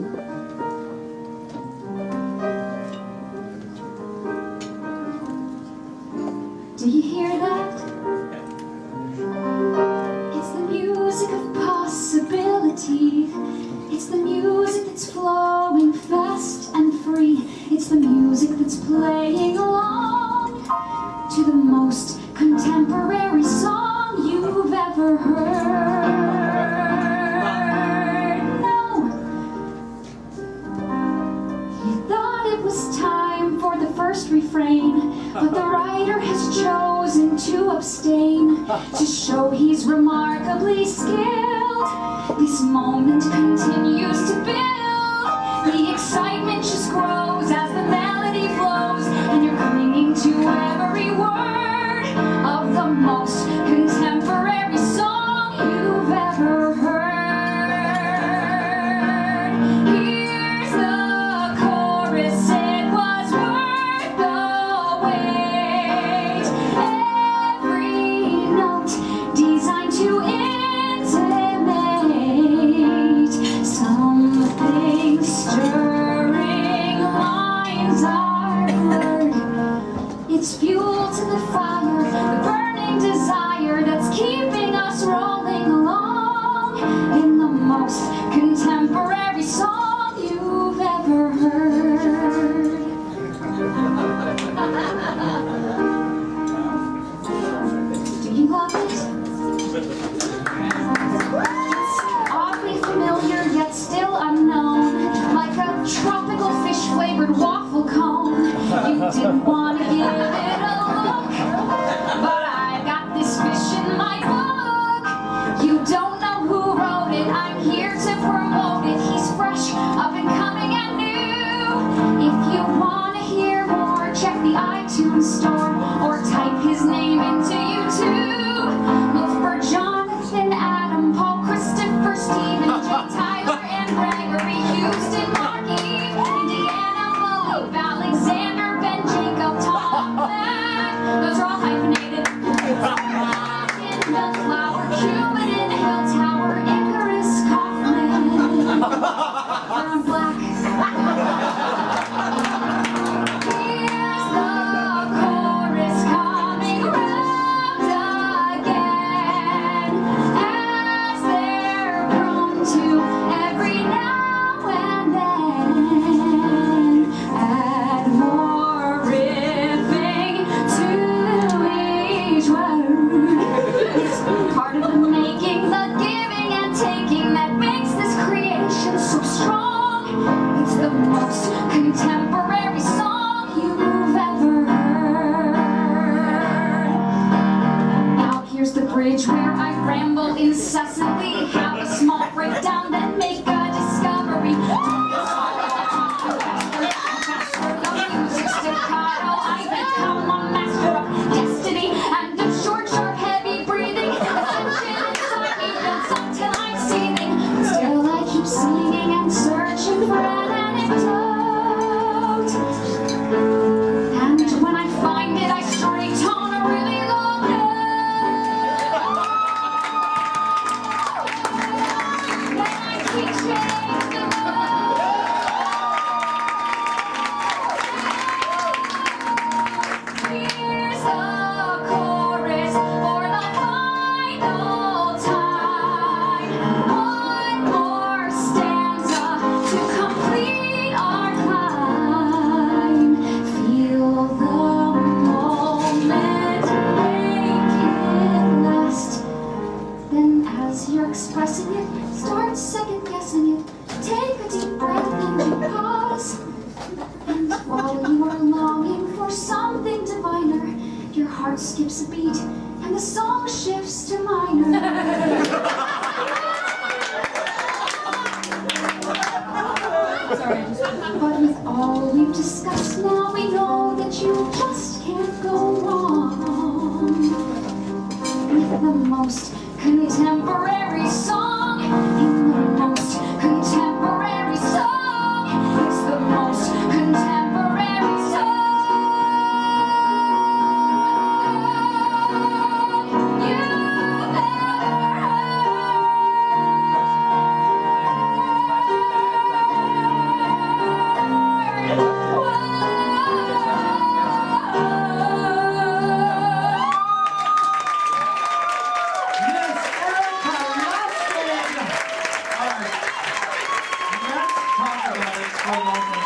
Do you hear that? It's the music of possibility. It's the music that's flowing fast and free. It's the music that's playing along to the most contemporary song you've ever heard. No. You thought it was time for the first refrain, but the writer has chosen to abstain to show he's remarkably skilled. This moment continues to build. The excitement just grows as the melody flows, and you're clinging to every word of the most contemporary song you've ever heard. It's fuel to the fire, the burning desire that's keeping us rolling along in the most contemporary song you've ever heard. Do you love it? It's oddly familiar yet still unknown, like a tropical fish-flavored waffle cone. You didn't want to give it store, or type his name into YouTube. Look for Jonathan, Adam, Paul, Christopher, Stephen, Jay, Tyler, and Gregory, Houston, Marky, Indiana, Malib, Alexander, Ben, Jacob, Tom, Matt. Those are all hyphenated. In the flower, Cuban in Hill Tower, Icarus, Kaufman, Ron Black. Where I ramble incessantly, have a small breakdown, then make a discovery. The music staccato, I become a master of destiny, and of short, sharp, heavy breathing. Ascension inside me builds up till I'm seething, but still I keep singing and searching for an anecdote. And when I find it, I straight tone a really low note. Expressing it, start second guessing it, take a deep breath and pause, and while you are longing for something diviner, your heart skips a beat and the song shifts to minor. But with all we've discussed now, we know that you just can't go wrong with the most contemporary song, in the most contemporary song, it's the most contemporary song you've ever heard. so much.